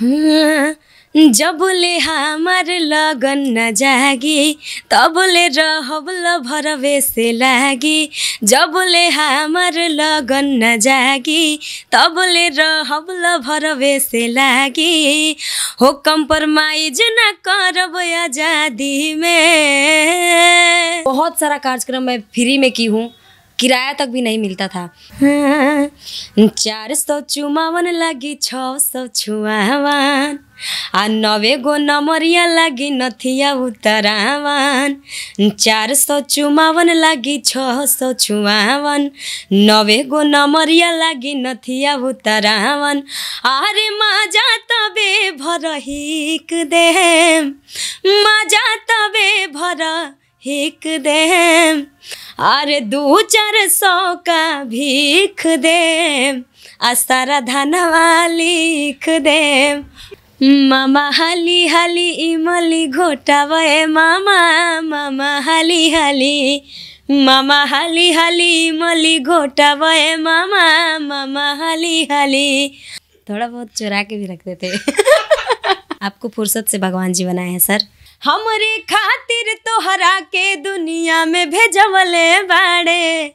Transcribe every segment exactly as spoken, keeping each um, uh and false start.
जब ले हमार लगन न जागी तब ले रहबल भरवे से लागी, जब ले हमार लगन न जागी तब ले रहबल भरवे से लागी, हुक्म फरमाइज न करब आजादी में। बहुत सारा कार्यक्रम मैं फ्री में की हूँ, किराया तक भी नहीं मिलता था। चार सौ चुमावन लगी छः सौ छुआवान, आ नवे गो नमरिया लगी नथिया उतरावन। चार सौ चुमावन लगी छः सौ छुआवन, नवे गो नमरिया लगी नथिया उतरावन। अरे मजा तबे भरहिक देम, मजा तबे भरहिक देम, अरे दू चार सौ का भीख देम, आ सारा धनवा लिख देम। मामा हाली हाली इमली घोटावे मामा, मामा हाली हाली, मामा हाली हाली इमली घोटावे मामा, मामा हाली हाली। थोड़ा बहुत चुरा के भी रखते थे। आपको फुर्सत से भगवान जी बनाए हैं सर। हमरे खातिर तोहरा के दुनिया में भेजवले बाड़े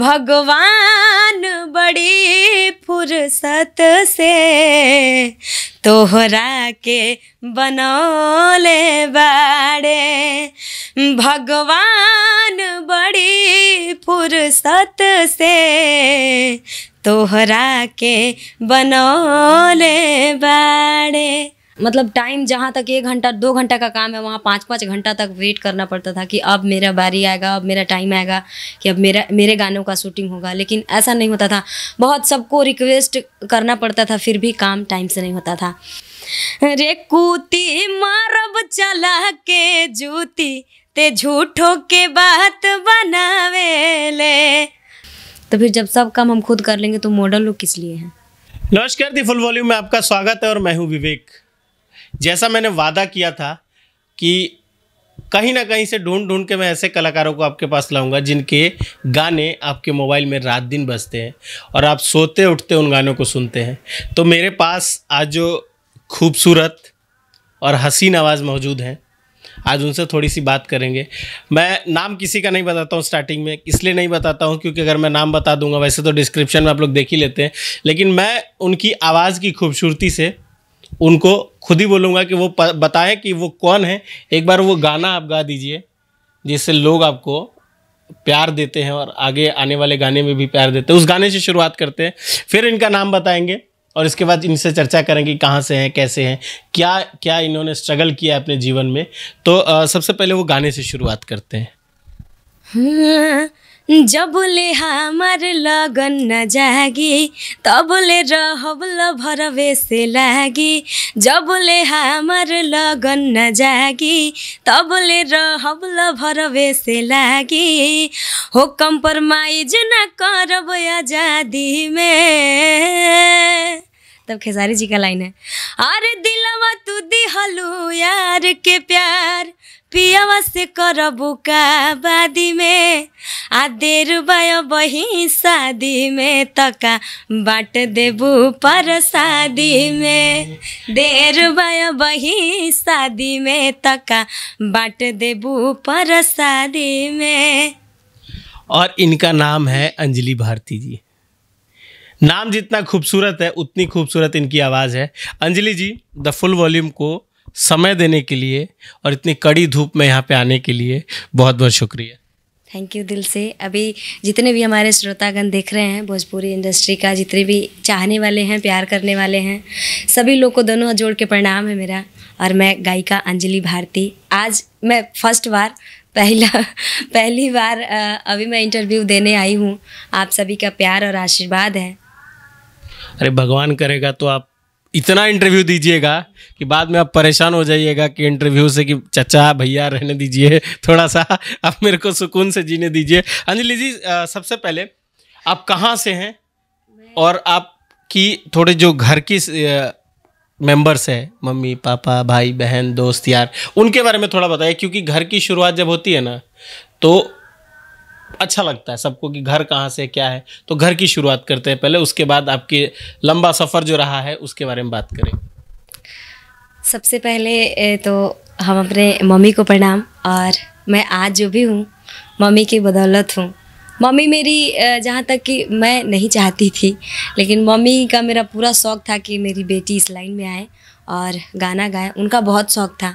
भगवान, बड़ी फुर्सत से तोहरा के बनौले बाड़े भगवान, बड़ी फुर्सत से तोहरा के बनौले बाड़े। मतलब टाइम जहाँ तक एक घंटा दो घंटा का काम है, वहाँ पाँच पाँच घंटा तक वेट करना पड़ता था कि अब मेरा बारी आएगा, अब मेरा टाइम आएगा, कि अब मेरा मेरे गानों का शूटिंग होगा। लेकिन ऐसा नहीं होता था, बहुत सबको रिक्वेस्ट करना पड़ता था, फिर भी काम टाइम से नहीं होता था। रे कूती मारब चला के जूती ते झूठों के बात बनावेले। तो फिर जब सब काम हम खुद कर लेंगे तो मॉडल लोग किस लिए हैं। नमस्कार, दी फुल वॉल्यूम में आपका स्वागत है और मैं हूँ विवेक। जैसा मैंने वादा किया था कि कहीं ना कहीं से ढूंढ ढूंढ के मैं ऐसे कलाकारों को आपके पास लाऊंगा जिनके गाने आपके मोबाइल में रात दिन बजते हैं और आप सोते उठते उन गानों को सुनते हैं। तो मेरे पास आज जो खूबसूरत और हसीन आवाज़ मौजूद हैं, आज उनसे थोड़ी सी बात करेंगे। मैं नाम किसी का नहीं बताता हूँ स्टार्टिंग में, इसलिए नहीं बताता हूँ क्योंकि अगर मैं नाम बता दूंगा, वैसे तो डिस्क्रिप्शन में आप लोग देख ही लेते हैं, लेकिन मैं उनकी आवाज़ की खूबसूरती से उनको खुद ही बोलूँगा कि वो बताएं कि वो कौन है। एक बार वो गाना आप गा दीजिए जिससे लोग आपको प्यार देते हैं और आगे आने वाले गाने में भी प्यार देते हैं, उस गाने से शुरुआत करते हैं। फिर इनका नाम बताएंगे और इसके बाद इनसे चर्चा करेंगे कहाँ से हैं, कैसे हैं, क्या क्या इन्होंने स्ट्रगल किया अपने जीवन में। तो आ, सबसे पहले वो गाने से शुरुआत करते हैं। हाँ। जब ले हमार लगन न जागी तब ले रहबल भरवे से लागी, जब ले हमार लगन न जागी तब ले रहबल भरवे से लागी, हुक्म फरमाइज न करब आजादी में। तब खेसारी जी का लाइन है, अरे दिलवा तू दिहलू यार के प्यार, पियावा से करबू का बादी में, आ देर बायो बही शादी में, तका बाट देबू पर शादी में, देर बायो बही शादी में, तका बाट देबू पर शादी में। और इनका नाम है अंजलि भारती जी। नाम जितना खूबसूरत है उतनी खूबसूरत इनकी आवाज़ है। Anjali ji, the full volume को समय देने के लिए और इतनी कड़ी धूप में यहाँ पे आने के लिए बहुत बहुत शुक्रिया। थैंक यू दिल से। अभी जितने भी हमारे श्रोतागण देख रहे हैं, भोजपुरी इंडस्ट्री का जितने भी चाहने वाले हैं, प्यार करने वाले हैं, सभी लोग को दोनों जोड़ के प्रणाम है मेरा। और मैं गायिका अंजलि भारती, आज मैं फर्स्ट बार पहला पहली बार अभी मैं इंटरव्यू देने आई हूँ। आप सभी का प्यार और आशीर्वाद है। अरे भगवान करेगा तो आप इतना इंटरव्यू दीजिएगा कि बाद में आप परेशान हो जाइएगा कि इंटरव्यू से, कि चचा भैया रहने दीजिए, थोड़ा सा आप मेरे को सुकून से जीने दीजिए। अंजलि जी, सबसे पहले आप कहाँ से हैं और आपकी थोड़े जो घर की मेंबर्स हैं, मम्मी पापा भाई बहन दोस्त यार, उनके बारे में थोड़ा बताइए, क्योंकि घर की शुरुआत जब होती है ना तो अच्छा लगता है सबको कि घर कहाँ से क्या है। तो घर की शुरुआत करते हैं पहले, उसके बाद आपके लंबा सफ़र जो रहा है उसके बारे में बात करें। सबसे पहले तो हम अपने मम्मी को प्रणाम, और मैं आज जो भी हूँ मम्मी की बदौलत हूँ। मम्मी मेरी, जहाँ तक कि मैं नहीं चाहती थी, लेकिन मम्मी का मेरा पूरा शौक़ था कि मेरी बेटी इस लाइन में आए और गाना गाए। उनका बहुत शौक़ था,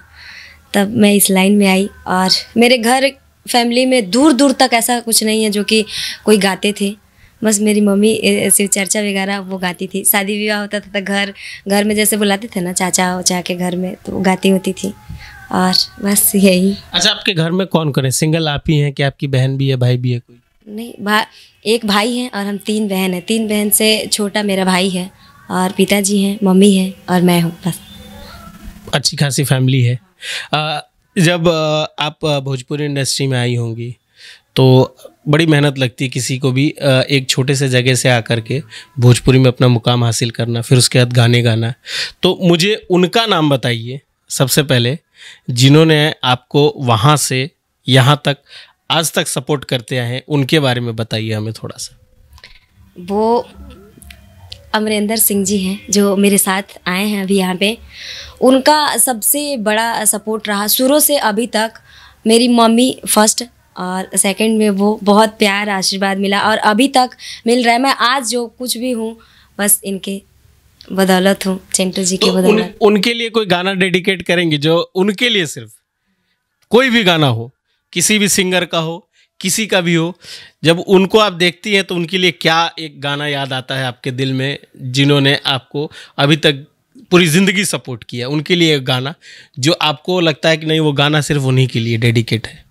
तब मैं इस लाइन में आई। और मेरे घर फैमिली में दूर दूर तक ऐसा कुछ नहीं है जो कि कोई गाते थे, बस मेरी मम्मी से चर्चा वगैरह वो गाती थी। शादी विवाह होता था तो घर घर में जैसे बुलाते थे ना, चाचा वचा के घर में, तो गाती होती थी, और बस यही। अच्छा, आपके घर में कौन कौन है? सिंगल आप ही हैं कि आपकी बहन भी है, भाई भी है कोई? नहीं, भा एक भाई है और हम तीन बहन हैं। तीन बहन से छोटा मेरा भाई है, और पिताजी हैं, मम्मी हैं और मैं हूँ, बस। अच्छी खासी फैमिली है। आ, जब आप भोजपुरी इंडस्ट्री में आई होंगी तो बड़ी मेहनत लगती है किसी को भी एक छोटे से जगह से आकर के भोजपुरी में अपना मुकाम हासिल करना, फिर उसके बाद गाने गाना। तो मुझे उनका नाम बताइए सबसे पहले जिन्होंने आपको वहाँ से यहाँ तक आज तक सपोर्ट करते आए हैं, उनके बारे में बताइए हमें थोड़ा सा। वो अमरेंद्र सिंह जी हैं जो मेरे साथ आए हैं अभी यहाँ पे। उनका सबसे बड़ा सपोर्ट रहा शुरू से अभी तक। मेरी मम्मी फर्स्ट, और सेकंड में वो बहुत प्यार आशीर्वाद मिला और अभी तक मिल रहा है। मैं आज जो कुछ भी हूँ बस इनके बदौलत हूँ, चिंटू जी की बदौलत। उन, उनके लिए कोई गाना डेडिकेट करेंगे जो उनके लिए, सिर्फ कोई भी गाना हो, किसी भी सिंगर का हो, किसी का भी हो, जब उनको आप देखती हैं तो उनके लिए क्या एक गाना याद आता है आपके दिल में, जिन्होंने आपको अभी तक पूरी ज़िंदगी सपोर्ट किया, उनके लिए एक गाना जो आपको लगता है कि नहीं वो गाना सिर्फ उन्हीं के लिए डेडिकेट है?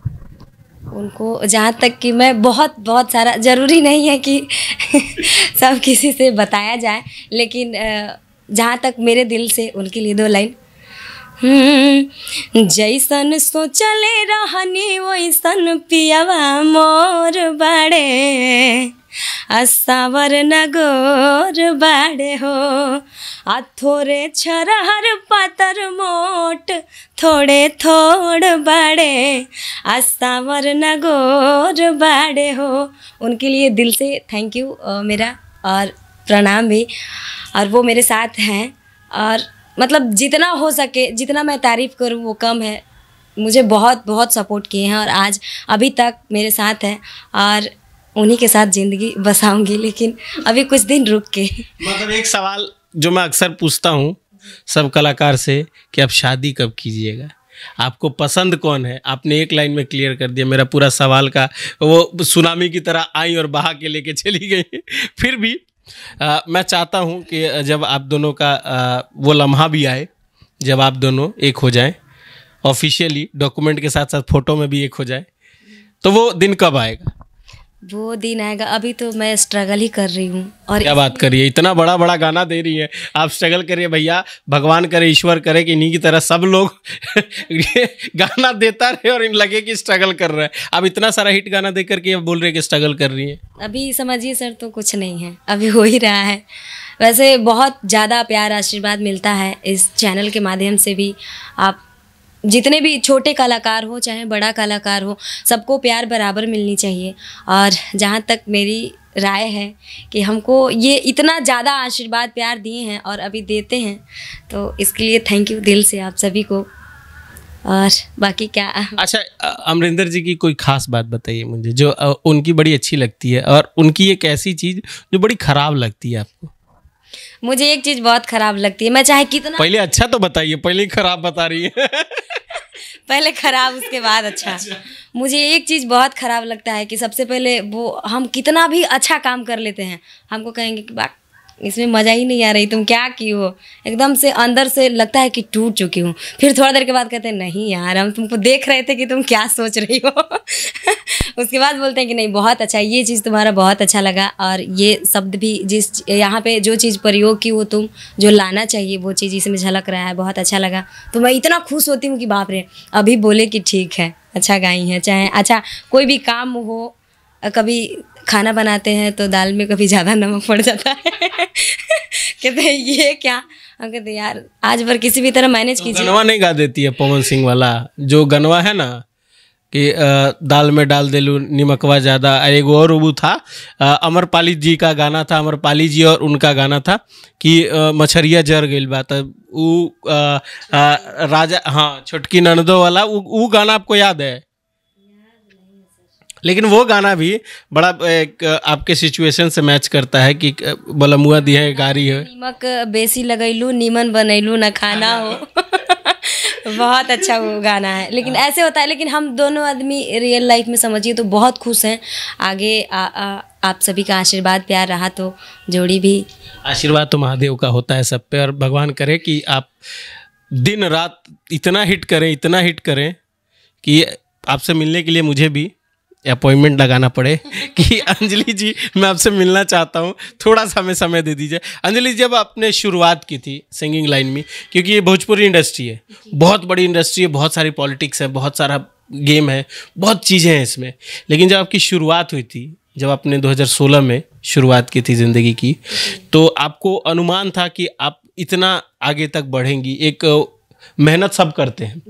उनको, जहाँ तक कि मैं बहुत बहुत सारा, ज़रूरी नहीं है कि सब किसी से बताया जाए, लेकिन जहाँ तक मेरे दिल से उनके लिए दो लाइन। जैसन सोचले रहनी वैसन पियावा मोर बाड़े, असावर नगोर बाड़े हो, आ थोड़े छरहर पातर मोट थोड़े थोड़ बाड़े, असावर नगोर बाड़े हो। उनके लिए दिल से थैंक यू मेरा, और प्रणाम भी। और वो मेरे साथ हैं, और मतलब जितना हो सके, जितना मैं तारीफ़ करूं वो कम है। मुझे बहुत बहुत सपोर्ट किए हैं और आज अभी तक मेरे साथ हैं, और उन्हीं के साथ ज़िंदगी बसाऊंगी, लेकिन अभी कुछ दिन रुक के। मतलब एक सवाल जो मैं अक्सर पूछता हूं सब कलाकार से कि आप शादी कब कीजिएगा, आपको पसंद कौन है? आपने एक लाइन में क्लियर कर दिया, मेरा पूरा सवाल का वो सुनामी की तरह आई और बहा के लेके चली गई। फिर भी आ, मैं चाहता हूं कि जब आप दोनों का आ, वो लम्हा भी आए जब आप दोनों एक हो जाएं ऑफिशियली, डॉक्यूमेंट के साथ साथ फ़ोटो में भी एक हो जाए, तो वो दिन कब आएगा? वो दिन आएगा, अभी तो मैं स्ट्रगल ही कर रही हूँ। और क्या बात कर रही है, इतना बड़ा बड़ा गाना दे रही है आप, स्ट्रगल करिए भैया, भगवान करे ईश्वर करे कि इन्हीं की तरह सब लोग गाना देता रहे और इन लगे कि स्ट्रगल कर रहा है। आप इतना सारा हिट गाना दे करके बोल रहे हैं कि स्ट्रगल कर रही है? अभी समझिए सर तो कुछ नहीं है, अभी हो ही रहा है। वैसे बहुत ज़्यादा प्यार आशीर्वाद मिलता है इस चैनल के माध्यम से भी। आप जितने भी छोटे कलाकार हो चाहे बड़ा कलाकार हो, सबको प्यार बराबर मिलनी चाहिए। और जहाँ तक मेरी राय है कि हमको ये इतना ज़्यादा आशीर्वाद प्यार दिए हैं और अभी देते हैं, तो इसके लिए थैंक यू दिल से आप सभी को। और बाकी क्या? अच्छा, अमरिंदर जी की कोई ख़ास बात बताइए मुझे जो उनकी बड़ी अच्छी लगती है, और उनकी एक ऐसी चीज़ जो बड़ी ख़राब लगती है आपको? मुझे एक चीज़ बहुत ख़राब लगती है, मैं चाहे कितना, पहले अच्छा तो बताइए, पहले ख़राब बता रही है। पहले ख़राब उसके बाद अच्छा। मुझे एक चीज़ बहुत ख़राब लगता है कि सबसे पहले वो, हम कितना भी अच्छा काम कर लेते हैं, हमको कहेंगे कि बा इसमें मज़ा ही नहीं आ रही, तुम क्या की हो, एकदम से अंदर से लगता है कि टूट चुकी हूँ। फिर थोड़ा देर के बाद कहते हैं नहीं यार, हम तुमको देख रहे थे कि तुम क्या सोच रही हो। उसके बाद बोलते हैं कि नहीं बहुत अच्छा, ये चीज़ तुम्हारा बहुत अच्छा लगा, और ये शब्द भी जिस यहाँ पे जो चीज़ प्रयोग की वो तुम जो लाना चाहिए वो चीज़ इसमें झलक रहा है, बहुत अच्छा लगा। तो मैं इतना खुश होती हूँ कि बाप रे, अभी बोले कि ठीक है अच्छा गाई हैं। चाहे अच्छा कोई भी काम हो, कभी खाना बनाते हैं तो दाल में कभी ज़्यादा नमक पड़ जाता है, कहते हैं ये क्या, हम कहते यार आज भर किसी भी तरह मैनेज कीजिए। गनवा नहीं गा देती है पवन सिंह वाला जो गनवा है ना, कि दाल में डाल दे लूँ निमकवा ज़्यादा। एक और वो था अमरपाली जी का गाना था, अमरपाली जी और उनका गाना था कि मछरिया जर गई बात वो राजा, हाँ छोटकी ननदो वाला वो गाना आपको याद है? लेकिन वो गाना भी बड़ा एक आपके सिचुएशन से मैच करता है कि बलमुआ दी है गारी है नमक बेसी लगैलू नीमन बनैलू ना खाना हो बहुत अच्छा वो गाना है। लेकिन ऐसे होता है, लेकिन हम दोनों आदमी रियल लाइफ में समझिए तो बहुत खुश हैं। आगे आ, आ, आप सभी का आशीर्वाद प्यार रहा तो जोड़ी भी। आशीर्वाद तो महादेव का होता है सब पे, और भगवान करे कि आप दिन रात इतना हिट करें इतना हिट करें कि आपसे मिलने के लिए मुझे भी अपॉइंटमेंट लगाना पड़े कि अंजलि जी मैं आपसे मिलना चाहता हूँ, थोड़ा सा हमें समय दे दीजिए। अंजलि जी, जब आपने शुरुआत की थी सिंगिंग लाइन में, क्योंकि ये भोजपुरी इंडस्ट्री है, बहुत बड़ी इंडस्ट्री है, बहुत सारी पॉलिटिक्स है, बहुत सारा गेम है, बहुत चीज़ें हैं इसमें, लेकिन जब आपकी शुरुआत हुई थी, जब आपने दो हज़ार सोलह में शुरुआत की थी ज़िंदगी की, तो आपको अनुमान था कि आप इतना आगे तक बढ़ेंगी? एक मेहनत सब करते हैं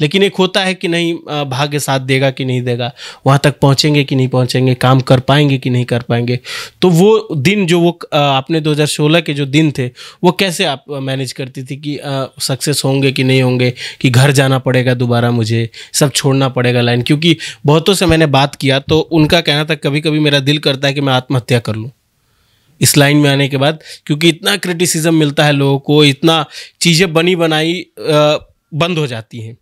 लेकिन एक होता है कि नहीं भाग्य साथ देगा कि नहीं देगा, वहाँ तक पहुँचेंगे कि नहीं पहुँचेंगे, काम कर पाएंगे कि नहीं कर पाएंगे। तो वो दिन जो वो आपने दो हज़ार सोलह के जो दिन थे वो कैसे आप मैनेज करती थी कि सक्सेस होंगे कि नहीं होंगे, कि घर जाना पड़ेगा दोबारा, मुझे सब छोड़ना पड़ेगा लाइन? क्योंकि बहुतों से मैंने बात किया तो उनका कहना था कभी कभी मेरा दिल करता है कि मैं आत्महत्या कर लूँ इस लाइन में आने के बाद, क्योंकि इतना क्रिटिसिज्म मिलता है लोगों को, इतना चीज़ें बनी बनाई बंद हो जाती हैं।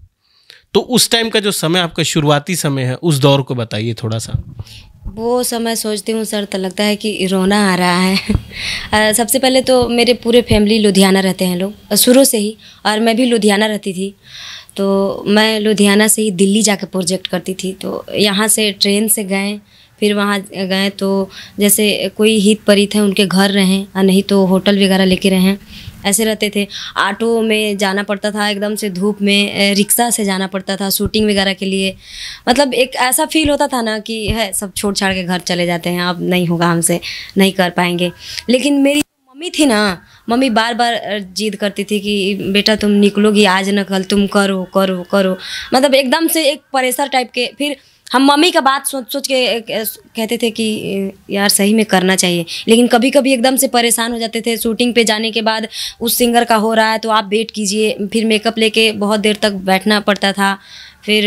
तो उस टाइम का जो समय आपका शुरुआती समय है उस दौर को बताइए थोड़ा सा। वो समय सोचती हूँ सर तो लगता है कि रोना आ रहा है। सबसे पहले तो मेरे पूरे फैमिली लुधियाना रहते हैं लोग शुरू से ही, और मैं भी लुधियाना रहती थी, तो मैं लुधियाना से ही दिल्ली जाकर प्रोजेक्ट करती थी। तो यहाँ से ट्रेन से गए, फिर वहाँ गए तो जैसे कोई हित परित है उनके घर रहें और नहीं तो होटल वगैरह लेके रहें, ऐसे रहते थे। ऑटो में जाना पड़ता था, एकदम से धूप में रिक्शा से जाना पड़ता था शूटिंग वगैरह के लिए। मतलब एक ऐसा फील होता था ना कि है सब छोड़ छाड़ के घर चले जाते हैं, अब नहीं होगा हमसे, नहीं कर पाएंगे। लेकिन मेरी मम्मी थी ना, मम्मी बार बार जिद करती थी कि बेटा तुम निकलोगी आज ना कल, तुम करो करो करो। मतलब एकदम से एक प्रेशर टाइप के। फिर हम मम्मी का बात सोच सोच के कहते थे कि यार सही में करना चाहिए, लेकिन कभी कभी एकदम से परेशान हो जाते थे। शूटिंग पे जाने के बाद उस सिंगर का हो रहा है तो आप वेट कीजिए, फिर मेकअप लेके बहुत देर तक बैठना पड़ता था। फिर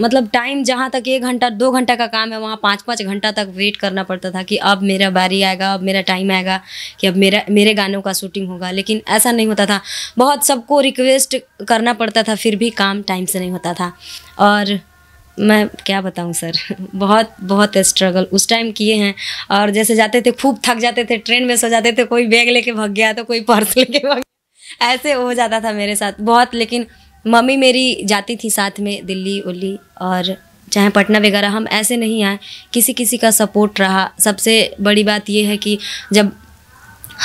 मतलब टाइम जहाँ तक एक घंटा दो घंटा का काम है वहाँ पाँच पाँच घंटा तक वेट करना पड़ता था कि अब मेरा बारी आएगा, अब मेरा टाइम आएगा कि अब मेरा मेरे गानों का शूटिंग होगा। लेकिन ऐसा नहीं होता था, बहुत सबको रिक्वेस्ट करना पड़ता था, फिर भी काम टाइम से नहीं होता था। और मैं क्या बताऊं सर, बहुत बहुत स्ट्रगल उस टाइम किए हैं। और जैसे जाते थे खूब थक जाते थे, ट्रेन में सो जाते थे, कोई बैग लेके भाग गया तो कोई पर्स लेके भाग गया, ऐसे हो जाता था मेरे साथ बहुत। लेकिन मम्मी मेरी जाती थी साथ में दिल्ली उल्ली और चाहे पटना वगैरह, हम ऐसे नहीं आए, किसी किसी का सपोर्ट रहा। सबसे बड़ी बात यह है कि जब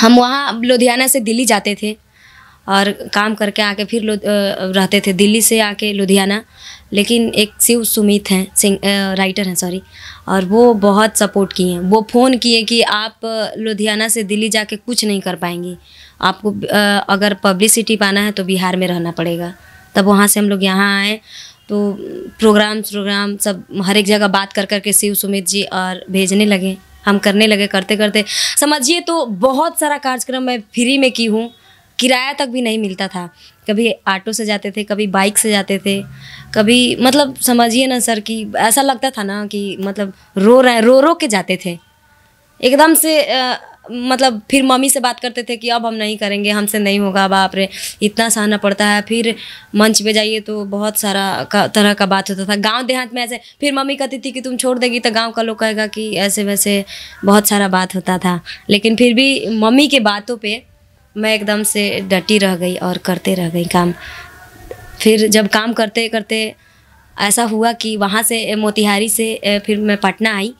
हम वहाँ लुधियाना से दिल्ली जाते थे और काम करके आके फिर रहते थे दिल्ली से आके लुधियाना, लेकिन एक शिव सुमित हैं सिंग राइटर हैं सॉरी, और वो बहुत सपोर्ट किए हैं। वो फ़ोन किए कि आप लुधियाना से दिल्ली जाके कुछ नहीं कर पाएंगी, आपको आ, अगर पब्लिसिटी पाना है तो बिहार में रहना पड़ेगा। तब वहाँ से हम लोग यहाँ आए तो प्रोग्राम प्रोग्राम सब हर एक जगह बात कर करके शिव सुमित जी और भेजने लगे, हम करने लगे। करते करते समझिए तो बहुत सारा कार्यक्रम मैं फ्री में की हूँ, किराया तक भी नहीं मिलता था। कभी ऑटो से जाते थे, कभी बाइक से जाते थे, कभी मतलब समझिए ना सर कि ऐसा लगता था ना कि मतलब रो रहे रो रो के जाते थे एकदम से। आ, मतलब फिर मम्मी से बात करते थे कि अब हम नहीं करेंगे, हमसे नहीं होगा, बाप रे इतना सहना पड़ता है। फिर मंच पे जाइए तो बहुत सारा का, तरह का बात होता था गांव देहात में ऐसे। फिर मम्मी कहती थी कि तुम छोड़ देगी तो गांव का लोग कहेगा कि ऐसे वैसे, बहुत सारा बात होता था। लेकिन फिर भी मम्मी के बातों पर मैं एकदम से डटी रह गई और करते रह गई काम। फिर जब काम करते करते ऐसा हुआ कि वहाँ से मोतिहारी से फिर मैं पटना आई,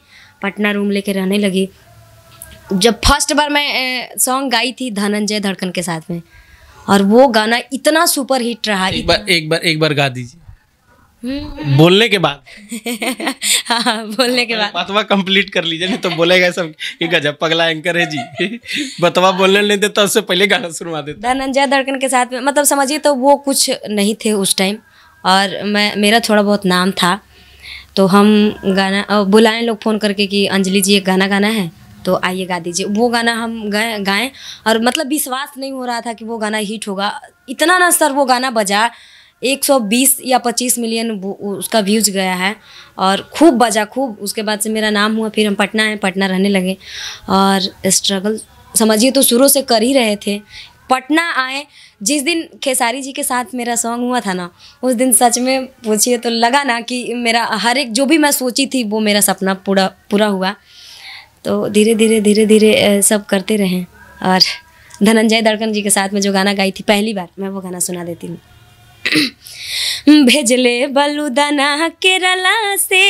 पटना रूम लेके रहने लगी। जब फर्स्ट बार मैं सॉन्ग गाई थी धनंजय धड़कन के साथ में, और वो गाना इतना सुपर हिट रहा। एक बार एक बार एक बार गा दीजिए बोलने के बाद। हाँ, बोलने के बाद बतवा कंप्लीट कर लीजिए, नहीं तो बोलेगा सब कि गजब पगला एंकर है जी, बतवा बोलने नहीं देता, उससे पहले गाना सुनवा देता। धनंजय धड़कन के साथ में मतलब समझिए तो वो कुछ नहीं थे उस टाइम, और मैं मेरा थोड़ा बहुत नाम था तो हम गाना बुलाएं लोग फ़ोन करके कि अंजलि जी एक गाना गाना है तो आइए गा दीजिए। वो गाना हम गाए गाएं और मतलब विश्वास नहीं हो रहा था कि वो गाना हिट होगा इतना ना सर। वो गाना बजा एक सौ बीस या पच्चीस मिलियन उसका व्यूज़ गया है और खूब बजा खूब। उसके बाद से मेरा नाम हुआ, फिर हम पटना हैं, पटना रहने लगे और स्ट्रगल समझिए तो शुरू से कर ही रहे थे। पटना आए जिस दिन खेसारी जी के साथ मेरा सॉन्ग हुआ था ना, उस दिन सच में पूछिए तो लगा ना कि मेरा हर एक जो भी मैं सोची थी वो मेरा सपना पूरा पूरा हुआ। तो धीरे धीरे धीरे धीरे सब करते रहें। और धनंजय धड़कन जी के साथ में जो गाना गाई थी पहली बार, मैं वो गाना सुना देती हूँ। भेजले बलूदाना केरला से,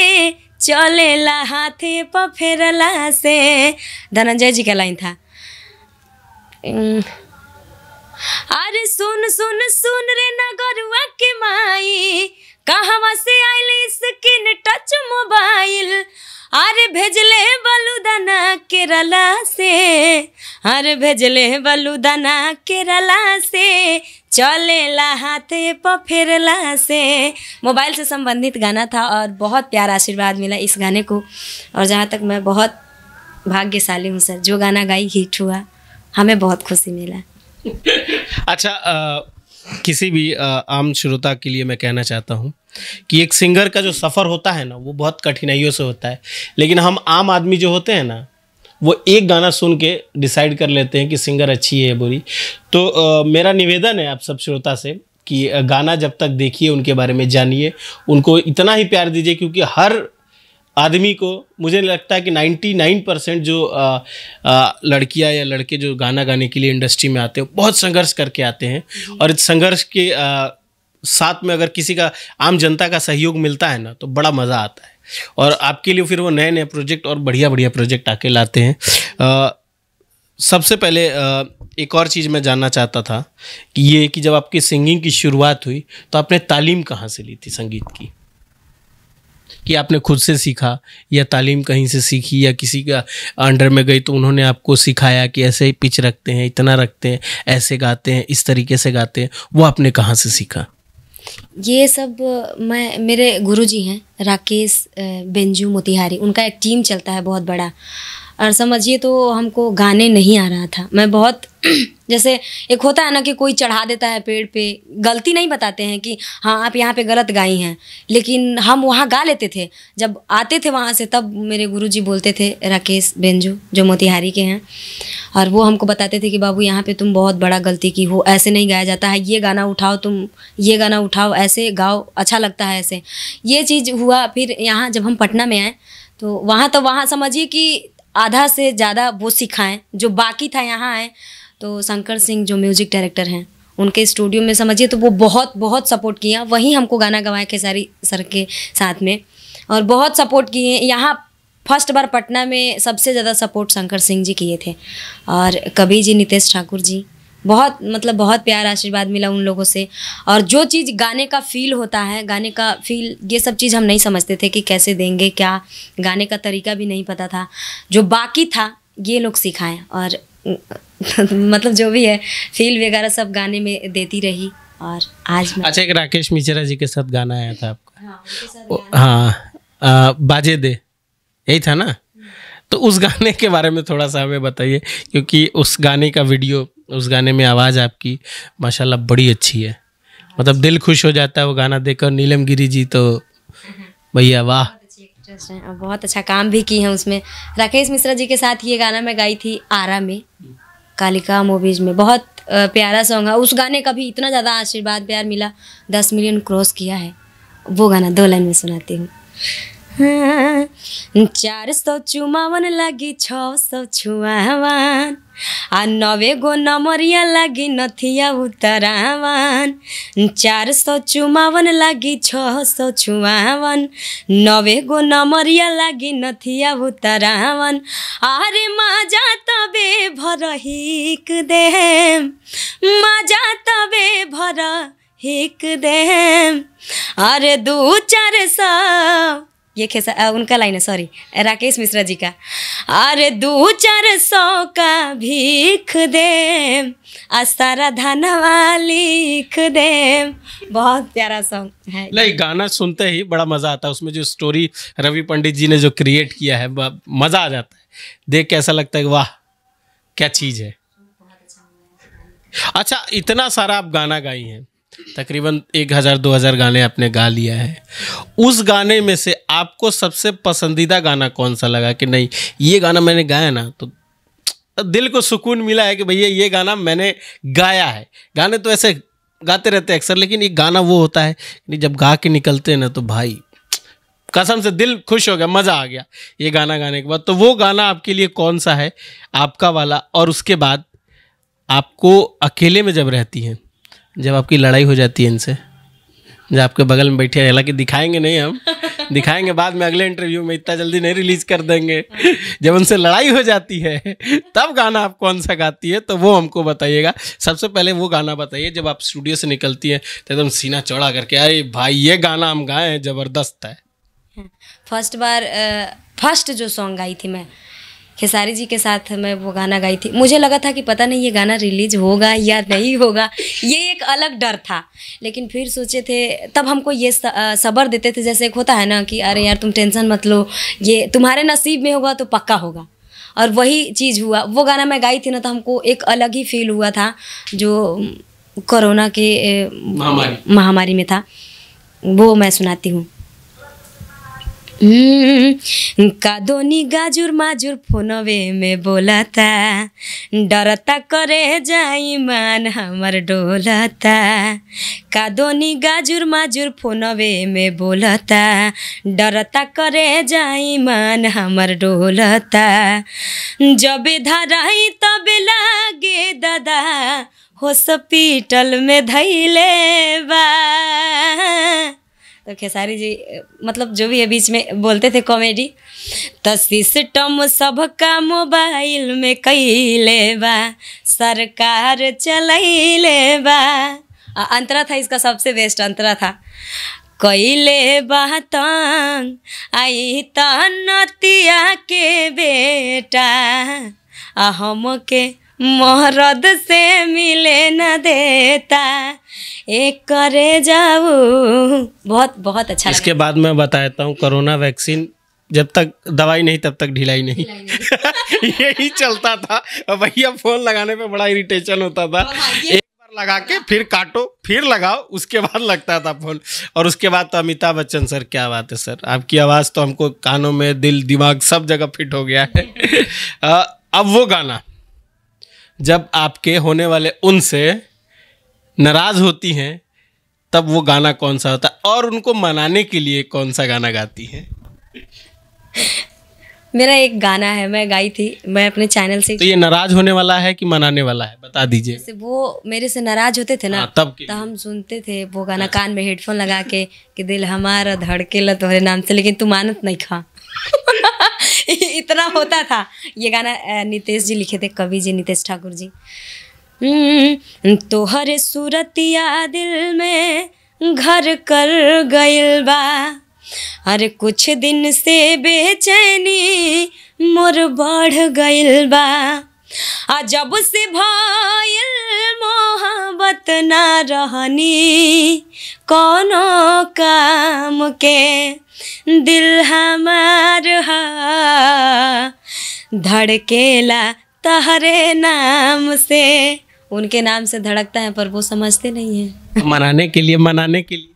चलेला हाथे पर फेरला से, धनंजय जी का लाइन था। अरे सुन सुन सुन रे नगरुआ के माई, कहवा से आइल स्क्रीन टच मोबाइल, अरे भेजले बलूदाना केरला से, अरे भेजले बलूदाना केरला से, चलेला हाथे पर फेरला से। मोबाइल से संबंधित गाना था और बहुत प्यारा आशीर्वाद मिला इस गाने को। और जहाँ तक मैं बहुत भाग्यशाली हूँ सर, जो गाना गाई हिट हुआ, हमें बहुत खुशी मिला। अच्छा, आ, किसी भी आ, आम श्रोता के लिए मैं कहना चाहता हूँ कि एक सिंगर का जो सफ़र होता है ना वो बहुत कठिनाइयों से होता है, लेकिन हम आम आदमी जो होते हैं ना वो एक गाना सुन के डिसाइड कर लेते हैं कि सिंगर अच्छी है बुरी। तो आ, मेरा निवेदन है आप सब श्रोता से कि गाना जब तक देखिए उनके बारे में जानिए, उनको इतना ही प्यार दीजिए, क्योंकि हर आदमी को मुझे लगता है कि निन्यानवे परसेंट जो आ, आ, लड़कियां या लड़के जो गाना गाने के लिए इंडस्ट्री में आते हैं बहुत संघर्ष करके आते हैं। और इस संघर्ष के आ, साथ में अगर किसी का आम जनता का सहयोग मिलता है ना तो बड़ा मज़ा आता है। और आपके लिए फिर वो नए नए प्रोजेक्ट और बढ़िया बढ़िया प्रोजेक्ट आके लाते हैं। आ, सबसे पहले आ, एक और चीज़ मैं जानना चाहता था कि ये कि जब आपकी सिंगिंग की शुरुआत हुई तो आपने तालीम कहाँ से ली थी संगीत की, कि आपने खुद से सीखा या तालीम कहीं से सीखी या किसी का अंडर में गई तो उन्होंने आपको सिखाया कि ऐसे ही पिच रखते हैं, इतना रखते हैं, ऐसे गाते हैं, इस तरीके से गाते हैं, वो आपने कहाँ से सीखा? ये सब मैं मेरे गुरुजी हैं राकेश बेंजू मोतिहारी, उनका एक टीम चलता है बहुत बड़ा। और समझिए तो हमको गाने नहीं आ रहा था। मैं बहुत जैसे एक होता है ना कि कोई चढ़ा देता है पेड़ पे, गलती नहीं बताते हैं कि हाँ आप यहाँ पे गलत गाई हैं, लेकिन हम वहाँ गा लेते थे। जब आते थे वहाँ से तब मेरे गुरुजी बोलते थे राकेश बेंजू जो मोतिहारी के हैं, और वो हमको बताते थे कि बाबू यहाँ पे तुम बहुत बड़ा गलती की हो, ऐसे नहीं गाया जाता है, ये गाना उठाओ, तुम ये गाना उठाओ, ऐसे गाओ, अच्छा लगता है ऐसे। ये चीज़ हुआ। फिर यहाँ जब हम पटना में आए तो वहाँ तो वहाँ समझिए कि आधा से ज़्यादा वो सिखाएं जो बाकी था। यहाँ आए तो शंकर सिंह जो म्यूज़िक डायरेक्टर हैं उनके स्टूडियो में समझिए तो वो बहुत बहुत सपोर्ट किया, वहीं हमको गाना गवाए खेसारी सर के साथ में, और बहुत सपोर्ट किए। यहाँ फर्स्ट बार पटना में सबसे ज़्यादा सपोर्ट शंकर सिंह जी किए थे और कबीर जी, नितेश ठाकुर जी, बहुत मतलब बहुत प्यार आशीर्वाद मिला उन लोगों से। और जो चीज़ गाने का फील होता है, गाने का फील, ये सब चीज़ हम नहीं समझते थे कि कैसे देंगे क्या, गाने का तरीका भी नहीं पता था। जो बाकी था ये लोग सिखाएं और मतलब जो भी है फील वगैरह सब गाने में देती रही। और आज अच्छा, एक राकेश मिश्रा जी के साथ गाना आया था आपका? हाँ, ओ, हाँ आ, बाजे दे, यही था ना? तो उस गाने के बारे में थोड़ा सा हमें बताइए, क्योंकि उस गाने का वीडियो, उस गाने में आवाज़ आपकी माशाल्लाह बड़ी अच्छी है, मतलब दिल खुश हो जाता है वो गाना देखकर। नीलम गिरी जी तो भैया वाह, बहुत अच्छा काम भी की है उसमें। राकेश मिश्रा जी के साथ ये गाना मैं गाई थी आरा में, कालिका मूवीज में, बहुत प्यारा सॉन्ग है। उस गाने का भी इतना ज़्यादा आशीर्वाद प्यार मिला, दस मिलियन क्रॉस किया है। वो गाना दो लाइन में सुनाती हूँ। चार सौ चुमावन लगी छः सौ छुआवान, आ नवे गो नमरिया लगी नथिया उतरावान, चार सौ चुमावन लगी छः सौ छुआवन, नवे गो नमरिया लगी नथिया उतरावन, अरे मजा तबे भरहिक दे, मजा तबे भरहिक दे, अरे दू चार सौ ये खेसा उनका लाइन है, सॉरी राकेश मिश्रा जी का। अरे दू चार सौ का भीख दे आस्तारा धनवा लिख दे, बहुत प्यारा सॉन्ग है। नहीं गाना सुनते ही बड़ा मजा आता है, उसमें जो स्टोरी रवि पंडित जी ने जो क्रिएट किया है मजा आ जाता है, देख के ऐसा लगता है कि वाह क्या चीज़ है। अच्छा इतना सारा आप गाना गाई हैं, तकरीबन एक हज़ार दो हज़ार गाने आपने गा लिया है, उस गाने में से आपको सबसे पसंदीदा गाना कौन सा लगा कि नहीं ये गाना मैंने गाया ना तो दिल को सुकून मिला है कि भैया ये गाना मैंने गाया है। गाने तो ऐसे गाते रहते अक्सर, लेकिन ये गाना वो होता है कि जब गा के निकलते हैं ना तो भाई कसम से दिल खुश हो गया, मज़ा आ गया ये गाना गाने के बाद। तो वो गाना आपके लिए कौन सा है आपका वाला? और उसके बाद आपको अकेले में जब रहती हैं, जब आपकी लड़ाई हो जाती है इनसे, जब आपके बगल में बैठे हैं, हालांकि दिखाएंगे नहीं, हम दिखाएंगे बाद में अगले इंटरव्यू में, इतना जल्दी नहीं रिलीज कर देंगे। जब उनसे लड़ाई हो जाती है तब गाना आप कौन सा गाती है तो वो हमको बताइएगा। सबसे पहले वो गाना बताइए जब आप स्टूडियो से निकलती हैं तो एकदम सीना चौड़ा करके अरे भाई ये गाना हम गाए हैं ज़बरदस्त है। फर्स्ट बार फर्स्ट जो सॉन्ग गाई थी मैं खेसारी जी के साथ, मैं वो गाना गाई थी, मुझे लगा था कि पता नहीं ये गाना रिलीज होगा या नहीं होगा, ये एक अलग डर था। लेकिन फिर सोचे थे तब हमको ये सब्र देते थे, जैसे एक होता है ना कि अरे यार तुम टेंशन मत लो, ये तुम्हारे नसीब में होगा तो पक्का होगा, और वही चीज़ हुआ। वो गाना मैं गाई थी ना तो हमको एक अलग ही फील हुआ था, जो कोरोना के महामारी महामारी में था, वो मैं सुनाती हूँ। कादोनी गाजुर माजुर फोनवे में बोलाता, डरता करे जाई मान हमार डोलाता, कादोनी गाजुर माजुर फोनवे में बोलाता, डरता करे जाई मान हमार डोलाता, जब धराई तब लागे दादा हॉस्पिटल में धैले बा। तो खेसारी जी मतलब जो भी है बीच में बोलते थे कॉमेडी। तो सिस्टम सबका मोबाइल में कैले बा, सरकार चलैले बा। अंतरा था इसका सबसे बेस्ट अंतरा था। कैले बा तंग आई तनतिया के बेटा, हम के मोहरद से मिले न देता, एक करे जाऊँ। बहुत बहुत अच्छा। इसके बाद मैं बताता हूँ कोरोना वैक्सीन, जब तक दवाई नहीं तब तक ढिलाई नहीं, नहीं। यही चलता था, भैया फोन लगाने पे बड़ा इरिटेशन होता था, एक बार लगा के फिर काटो फिर लगाओ, उसके बाद लगता था फोन। और उसके बाद तो अमिताभ बच्चन सर, क्या बात है सर, आपकी आवाज़ तो हमको कानों में दिल दिमाग सब जगह फिट हो गया है। अब वो गाना जब आपके होने वाले उनसे नाराज होती हैं तब वो गाना कौन सा होता है और उनको मनाने के लिए कौन सा गाना गाती हैं? मेरा एक गाना है मैं गाई थी, मैं अपने चैनल से। तो ये नाराज होने वाला है कि मनाने वाला है बता दीजिए। वो मेरे से नाराज होते थे ना तब तो हम सुनते थे वो गाना कान में हेडफोन लगा के कि दिल हमारा धड़केला तोहरे नाम से लेकिन तू मानत नहीं खा। इतना होता था। ये गाना नितेश जी लिखे थे, कवि जी नितेश ठाकुर जी। तोहरे सूरतिया दिल में घर कर गइल बा, अरे कुछ दिन से बेचैनी मोर बढ़ गइल बा, आ जब से भइल मोहब्बत ना रहनी कोनो काम के, दिल हमार हा धड़केला तहरे नाम से। उनके नाम से धड़कता है पर वो समझते नहीं है। मनाने के लिए मनाने के लिए